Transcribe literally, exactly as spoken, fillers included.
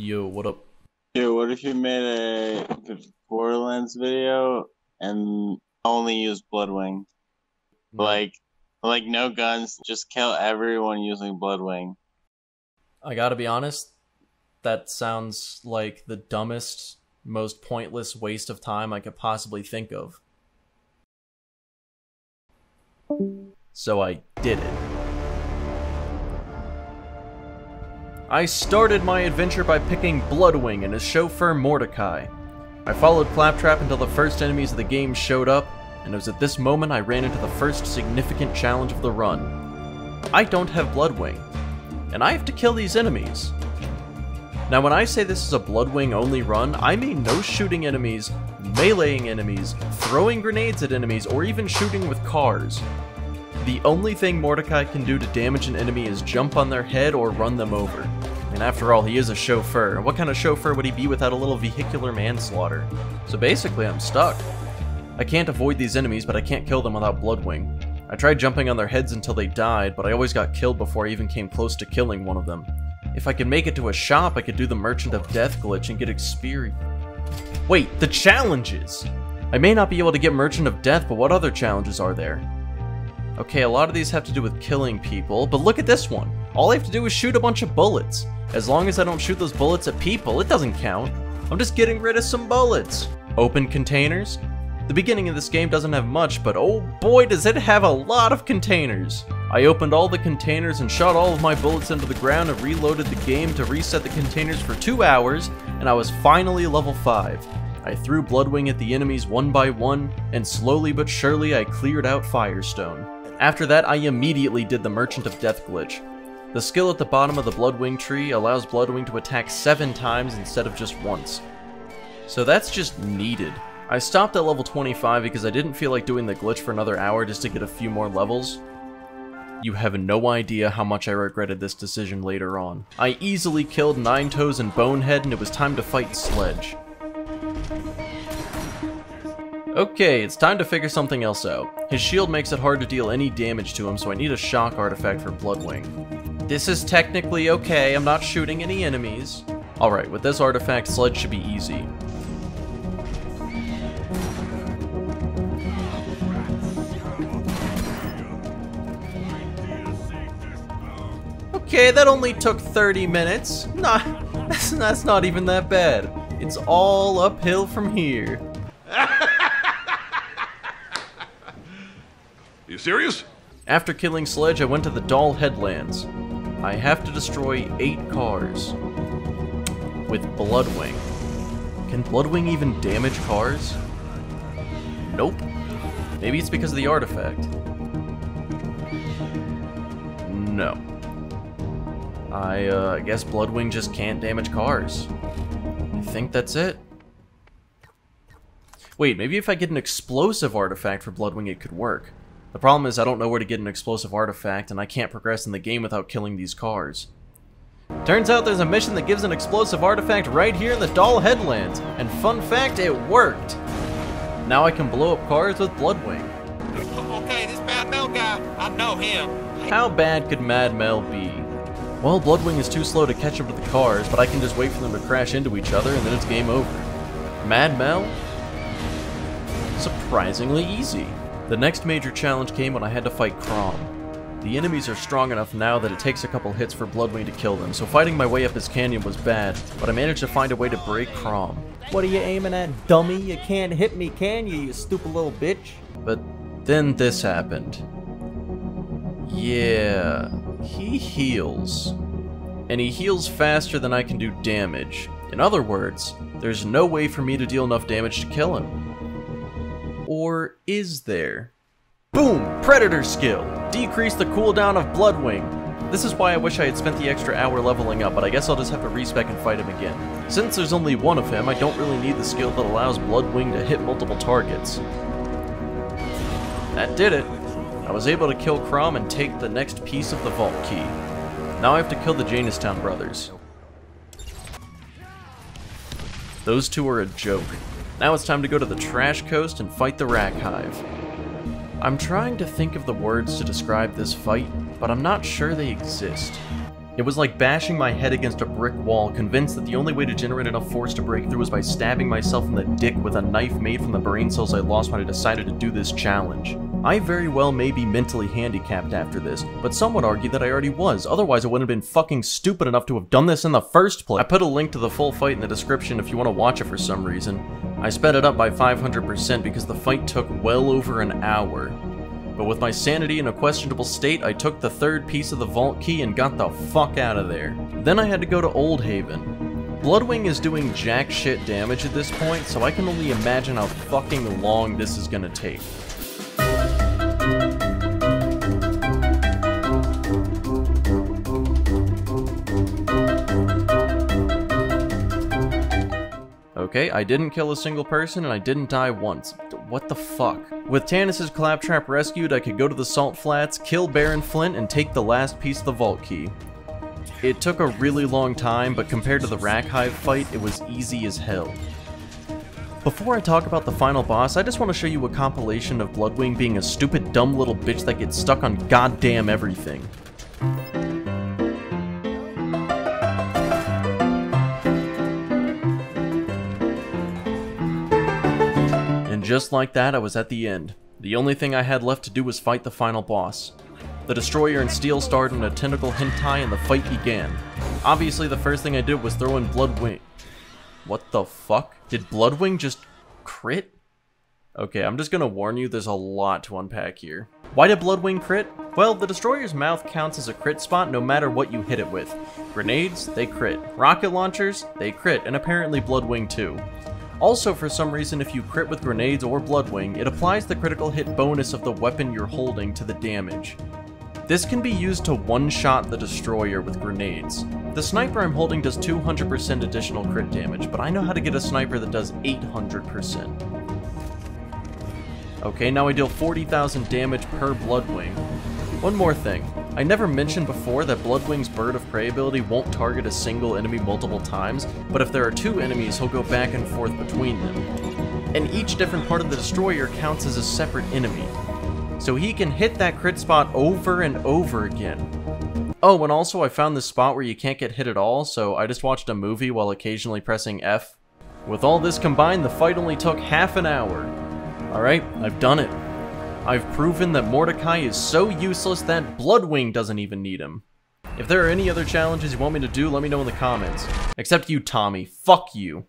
Yo, what up? Yo, what if you made a Borderlands video and only used Bloodwing? No. Like, like no guns, just kill everyone using Bloodwing. I gotta be honest, that sounds like the dumbest, most pointless waste of time I could possibly think of. So I did it. I started my adventure by picking Bloodwing and his chauffeur Mordecai. I followed Claptrap until the first enemies of the game showed up, and it was at this moment I ran into the first significant challenge of the run. I don't have Bloodwing, and I have to kill these enemies. Now when I say this is a Bloodwing-only run, I mean no shooting enemies, meleeing enemies, throwing grenades at enemies, or even shooting with cars. The only thing Mordecai can do to damage an enemy is jump on their head or run them over. And after all, he is a chauffeur, and what kind of chauffeur would he be without a little vehicular manslaughter? So basically, I'm stuck. I can't avoid these enemies, but I can't kill them without Bloodwing. I tried jumping on their heads until they died, but I always got killed before I even came close to killing one of them. If I could make it to a shop, I could do the Merchant of Death glitch and get experience. Wait, the challenges! I may not be able to get Merchant of Death, but what other challenges are there? Okay, a lot of these have to do with killing people, but look at this one. All I have to do is shoot a bunch of bullets. As long as I don't shoot those bullets at people, it doesn't count. I'm just getting rid of some bullets. Open containers? The beginning of this game doesn't have much, but oh boy does it have a lot of containers. I opened all the containers and shot all of my bullets into the ground and reloaded the game to reset the containers for two hours, and I was finally level five. I threw Bloodwing at the enemies one by one, and slowly but surely I cleared out Firestone. After that, I immediately did the Merchant of Death glitch. The skill at the bottom of the Bloodwing tree allows Bloodwing to attack seven times instead of just once. So that's just needed. I stopped at level twenty-five because I didn't feel like doing the glitch for another hour just to get a few more levels. You have no idea how much I regretted this decision later on. I easily killed nine toes and Bonehead, and it was time to fight Sledge. Okay, it's time to figure something else out. His shield makes it hard to deal any damage to him, so I need a shock artifact for Bloodwing. This is technically okay, I'm not shooting any enemies. Alright, with this artifact, Sledge should be easy. Okay, that only took thirty minutes. Nah, that's, that's not even that bad. It's all uphill from here. You serious? After killing Sledge, I went to the Dahl Headlands. I have to destroy eight cars with Bloodwing. Can Bloodwing even damage cars? Nope. Maybe it's because of the artifact. No. I uh, guess Bloodwing just can't damage cars. I think that's it. Wait, maybe if I get an explosive artifact for Bloodwing, it could work. The problem is I don't know where to get an explosive artifact, and I can't progress in the game without killing these cars. Turns out there's a mission that gives an explosive artifact right here in the Dahl Headlands, and fun fact, it worked! Now I can blow up cars with Bloodwing. Okay, this Mad Mel guy, I know him. How bad could Mad Mel be? Well, Bloodwing is too slow to catch up to the cars, but I can just wait for them to crash into each other and then it's game over. Mad Mel? Surprisingly easy. The next major challenge came when I had to fight Krom. The enemies are strong enough now that it takes a couple hits for Bloodwing to kill them, so fighting my way up this canyon was bad, but I managed to find a way to break Krom. What are you aiming at, dummy? You can't hit me, can you, you stupid little bitch? But then this happened. Yeah, he heals. And he heals faster than I can do damage. In other words, there's no way for me to deal enough damage to kill him. Or is there? Boom! Predator skill! Decrease the cooldown of Bloodwing! This is why I wish I had spent the extra hour leveling up, but I guess I'll just have to respec and fight him again. Since there's only one of him, I don't really need the skill that allows Bloodwing to hit multiple targets. That did it! I was able to kill Krom and take the next piece of the vault key. Now I have to kill the Janustown brothers. Those two are a joke. Now it's time to go to the Trash Coast and fight the Rakk Hive. I'm trying to think of the words to describe this fight, but I'm not sure they exist. It was like bashing my head against a brick wall, convinced that the only way to generate enough force to break through was by stabbing myself in the dick with a knife made from the brain cells I lost when I decided to do this challenge. I very well may be mentally handicapped after this, but some would argue that I already was, otherwise I wouldn't have been fucking stupid enough to have done this in the first place. I put a link to the full fight in the description if you want to watch it for some reason. I sped it up by five hundred percent because the fight took well over an hour. But with my sanity in a questionable state, I took the third piece of the vault key and got the fuck out of there. Then I had to go to Old Haven. Bloodwing is doing jack shit damage at this point, so I can only imagine how fucking long this is gonna take. Okay, I didn't kill a single person and I didn't die once. What the fuck? With Tannis' Claptrap rescued, I could go to the Salt Flats, kill Baron Flint, and take the last piece of the vault key. It took a really long time, but compared to the Rakk Hive fight, it was easy as hell. Before I talk about the final boss, I just want to show you a compilation of Bloodwing being a stupid, dumb little bitch that gets stuck on goddamn everything. Just like that, I was at the end. The only thing I had left to do was fight the final boss. The Destroyer and Steel starred in a tentacle hentai and the fight began. Obviously, the first thing I did was throw in Bloodwing. What the fuck? Did Bloodwing just crit? Okay, I'm just gonna warn you, there's a lot to unpack here. Why did Bloodwing crit? Well, the Destroyer's mouth counts as a crit spot no matter what you hit it with. Grenades? They crit. Rocket launchers? They crit, and apparently Bloodwing too. Also, for some reason, if you crit with grenades or Bloodwing, it applies the critical hit bonus of the weapon you're holding to the damage. This can be used to one-shot the Destroyer with grenades. The sniper I'm holding does two hundred percent additional crit damage, but I know how to get a sniper that does eight hundred percent. Okay, now I deal forty thousand damage per Bloodwing. One more thing. I never mentioned before that Bloodwing's Bird of Prey ability won't target a single enemy multiple times, but if there are two enemies, he'll go back and forth between them. And each different part of the Destroyer counts as a separate enemy. So he can hit that crit spot over and over again. Oh, and also I found this spot where you can't get hit at all, so I just watched a movie while occasionally pressing F. With all this combined, the fight only took half an hour. Alright, I've done it. I've proven that Mordecai is so useless that Bloodwing doesn't even need him. If there are any other challenges you want me to do, let me know in the comments. Except you, Tommy. Fuck you.